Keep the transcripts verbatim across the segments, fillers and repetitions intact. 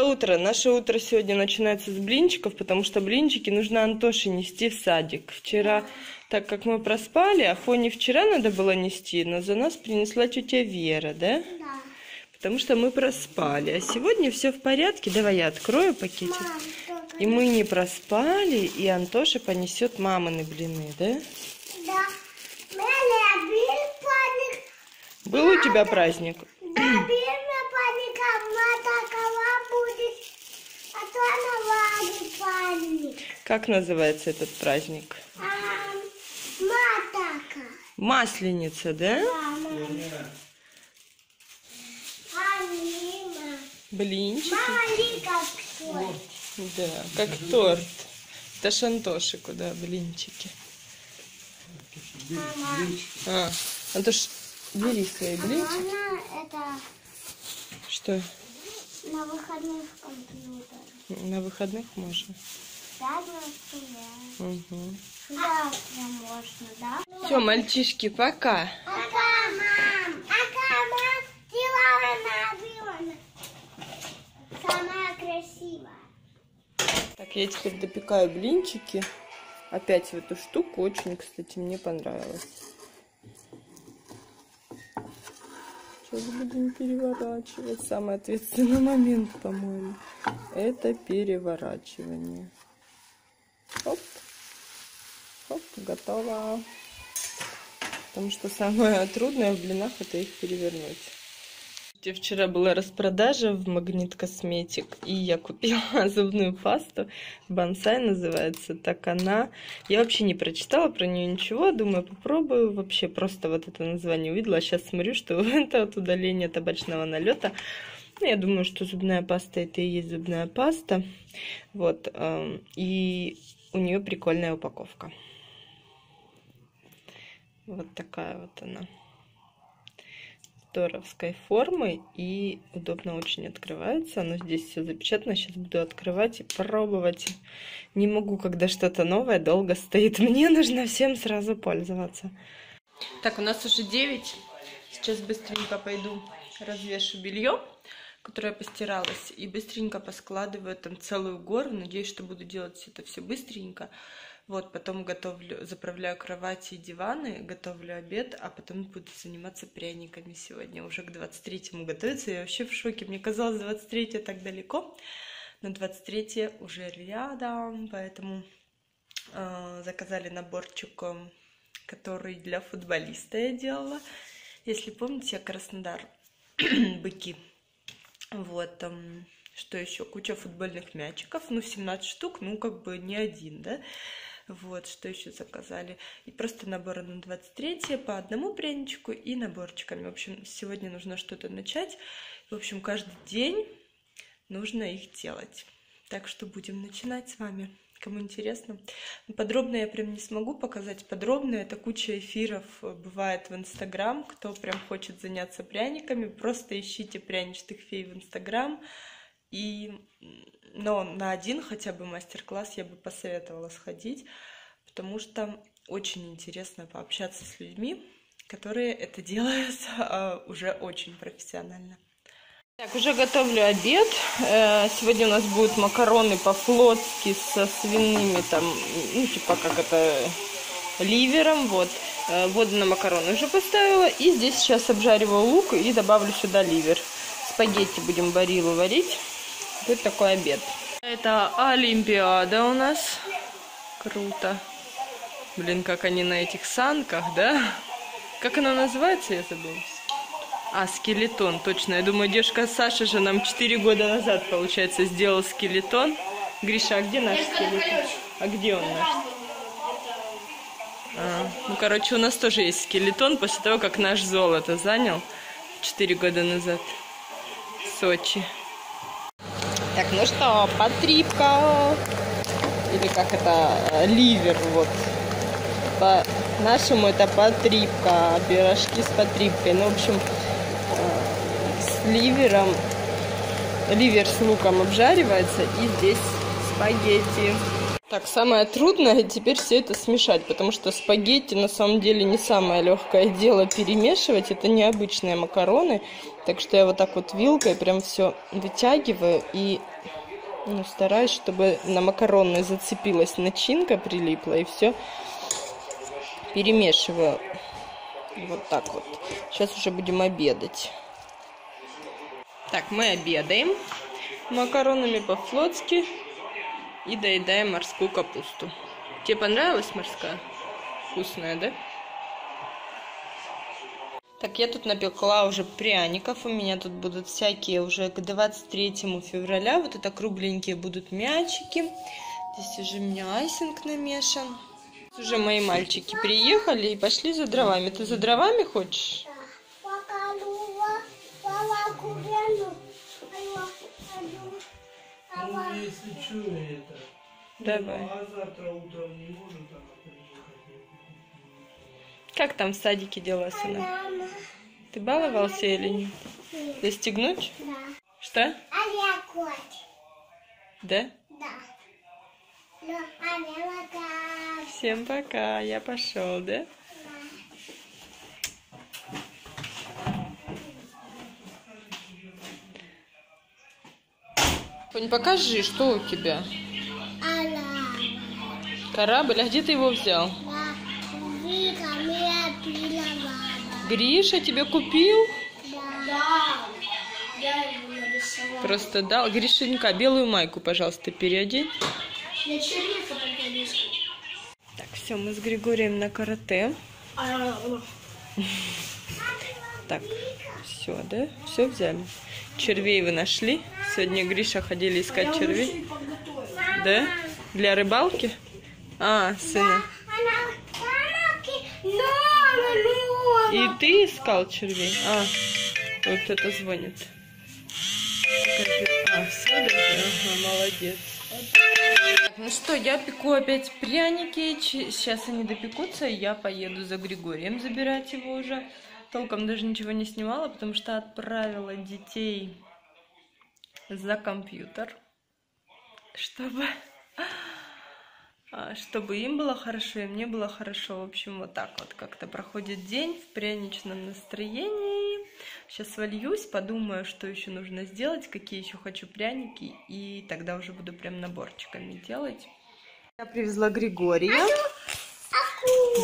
Доброе утро! Наше утро сегодня начинается с блинчиков, потому что блинчики нужно Антоше нести в садик. Вчера, так как мы проспали, Афоне вчера надо было нести, но за нас принесла тетя Вера, да? Да. Потому что мы проспали. А сегодня все в порядке. Давай я открою пакетик. Мам, и мы не проспали, и Антоша понесет мамины блины, да? Да. Был у тебя праздник? Да, как называется этот праздник? Масленица, да? Блинчики. Да, как торт. Это Антоше куда блинчики? А, Антош, бери свои блинчики. Что? На выходных компьютер. На выходных можно. Угу. Завтра можно, да? Все, мальчишки, пока. Пока, мам. Пока, мам. Делала на объем. Самая красивая. Так, я теперь допекаю блинчики. Опять в эту штуку. Очень, кстати, мне понравилось. Сейчас будем переворачивать. Самый ответственный момент, по-моему, это переворачивание. Оп, оп, готово. Потому что самое трудное в блинах это их перевернуть. Вчера была распродажа в Магнит Косметик, и я купила зубную пасту. Бонсай называется. Так она... Я вообще не прочитала про нее ничего. Думаю, попробую. Вообще просто вот это название увидела. А сейчас смотрю, что это от удаления табачного налета. Ну, я думаю, что зубная паста это и есть зубная паста. Вот. И у нее прикольная упаковка. Вот такая вот она. Здоровской формы и удобно очень открывается. Оно здесь все запечатано. Сейчас буду открывать и пробовать. Не могу, когда что-то новое долго стоит. Мне нужно всем сразу пользоваться. Так, у нас уже девять. Сейчас быстренько пойду развешу белье, которое постиралось, и быстренько поскладываю там целую гору. Надеюсь, что буду делать это все быстренько. Вот, потом готовлю, заправляю кровати и диваны, готовлю обед, а потом буду заниматься пряниками сегодня. Уже к двадцать третьему готовиться, я вообще в шоке. Мне казалось, двадцать третье так далеко, но двадцать третье уже рядом, поэтому э, заказали наборчик, который для футболиста я делала. Если помните, я Краснодар, быки. Вот, там, что еще? Куча футбольных мячиков, ну, семнадцать штук, ну, как бы не один, да? Вот, что еще заказали. И просто наборы на двадцать третье, по одному пряничку и наборчиками. В общем, сегодня нужно что-то начать. В общем, каждый день нужно их делать. Так что будем начинать с вами. Кому интересно. Подробно я прям не смогу показать. Подробно это куча эфиров бывает в Инстаграм. Кто прям хочет заняться пряниками, просто ищите пряничных фей в Инстаграм. И... Но на один хотя бы мастер-класс я бы посоветовала сходить, потому что очень интересно пообщаться с людьми, которые это делают э, уже очень профессионально. Так, уже готовлю обед. Сегодня у нас будут макароны по-флотски со свиными, там, ну, типа, как это, ливером, вот. Воду на макароны уже поставила. И здесь сейчас обжариваю лук и добавлю сюда ливер. Спагетти будем барилу варить. Вот такой обед. Это Олимпиада у нас. Круто. Блин, как они на этих санках, да? Как она называется, я забыла. А, скелетон, точно. Я думаю, дедушка Саша же нам четыре года назад, получается, сделал скелетон. Гриша, а где наш скелетон? А где он наш? А, ну, короче, у нас тоже есть скелетон после того, как наш золото занял четыре года назад в Сочи. Так, ну что, потрипка. Или как это, ливер, вот. По-нашему это потрипка, пирожки с потрипкой. Ну, в общем, с ливером, ливер с луком обжаривается, и здесь спагетти. Так, самое трудное теперь все это смешать, потому что спагетти на самом деле не самое легкое дело перемешивать, это необычные макароны, так что я вот так вот вилкой прям все вытягиваю и Ну, стараюсь, чтобы на макаронную зацепилась начинка, прилипла, и все перемешиваю. Вот так вот. Сейчас уже будем обедать. Так, мы обедаем макаронами по-флотски и доедаем морскую капусту. Тебе понравилась морская? Вкусная, да? Так, я тут напекла уже пряников. У меня тут будут всякие уже к двадцать третьему февраля. Вот это кругленькие будут мячики. Здесь уже у меня айсинг намешан. Уже мои мальчики приехали и пошли за дровами. Ты за дровами хочешь? Давай. Как там в садике дела, сына? Ты баловался или нет? нет? Достигнуть? Да. Что? А я кот. Да? Да. Всем пока. Я пошел, да? Фонь, покажи, что у тебя? Корабль. А где ты его взял? Гриша тебе купил? Да. Просто дал. Гришенька, белую майку, пожалуйста, переодень. Так, все, мы с Григорием на карате. Так, все, да? Все взяли. Червей вы нашли? Сегодня Гриша ходили искать червей. Да? Для рыбалки? А, сына. И ты искал червей? А, вот кто-то звонит. А, все, да? Ага, молодец. Так, ну что, я пеку опять пряники. Сейчас они допекутся, и я поеду за Григорием забирать его уже. Толком даже ничего не снимала, потому что отправила детей за компьютер, чтобы... чтобы им было хорошо, и мне было хорошо. В общем, вот так вот как-то проходит день в пряничном настроении. Сейчас вольюсь, подумаю, что еще нужно сделать, какие еще хочу пряники, и тогда уже буду прям наборчиками делать. Я привезла Григория.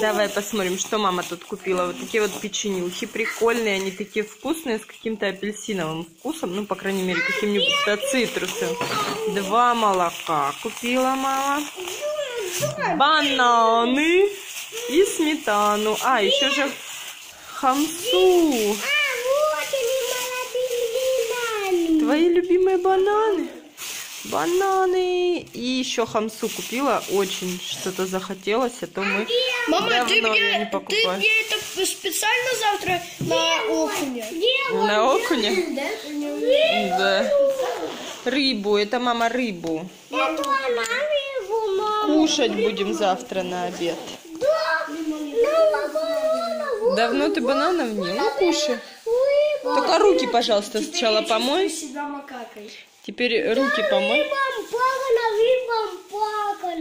Давай посмотрим, что мама тут купила. Вот такие вот печенюхи прикольные, они такие вкусные, с каким-то апельсиновым вкусом, ну, по крайней мере, каким-нибудь цитрусом. Два молока купила мама. Бананы и сметану. А, еще же хамсу. Твои любимые бананы. Бананы. И еще хамсу купила. Очень что-то захотелось, а то мы Мама, давно ты мне, не покупаем. Ты мне это специально завтра на окуня? На окуня? Да. Да. Рыбу. Это мама рыбу. Это кушать будем завтра на обед. Давно ты бананов не ела? Кушай. Только руки, пожалуйста, сначала помой. Теперь руки помой.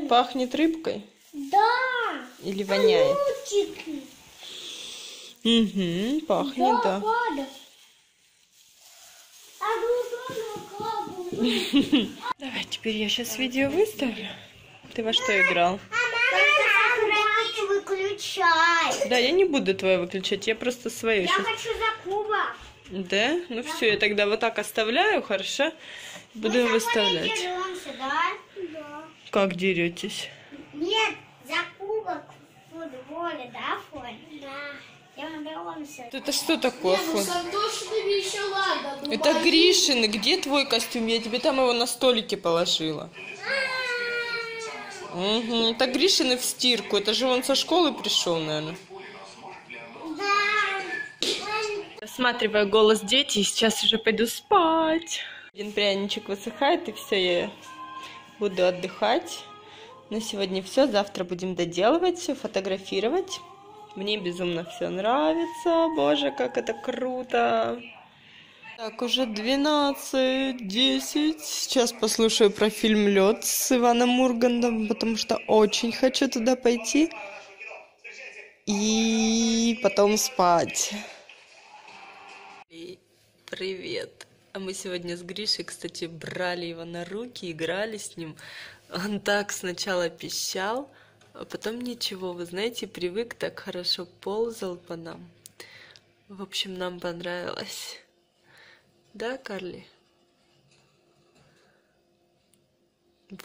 Пахнет рыбкой? Да. Или воняет? Угу, пахнет, да. Давай, теперь я сейчас видео выставлю. Ты во что играл? Выключай. Да, я не буду твое выключать, я просто свое. Я сейчас... хочу за куба. Да? Ну да. Все, я тогда вот так оставляю, хорошо? Буду мы выставлять. Деремся, да? Да. Как деретесь? Нет, за кубок в футболе, да, Фонь? Да. Деремся. Это что такое, Фонь? Ну, это боли. Гришин, где твой костюм? Я тебе там его на столике положила. Угу. Это Гришины в стирку. Это же он со школы пришел, наверное. Осматриваю голос дети, сейчас уже пойду спать. Один пряничек высыхает, и все, я буду отдыхать. На сегодня все. Завтра будем доделывать, все фотографировать. Мне безумно все нравится. Боже, как это круто! Так, уже двенадцать десять. Сейчас послушаю про фильм «Лед» с Иваном Мурганом, потому что очень хочу туда пойти. И потом спать. Привет. А мы сегодня с Гришей, кстати, брали его на руки, играли с ним. Он так сначала пищал, а потом ничего. Вы знаете, привык, так хорошо ползал по нам. В общем, нам понравилось. Да, Карли?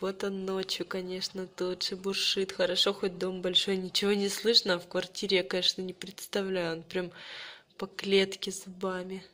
Вот он ночью, конечно, тот же буршит. Хорошо, хоть дом большой, ничего не слышно. А в квартире я, конечно, не представляю. Он прям по клетке зубами.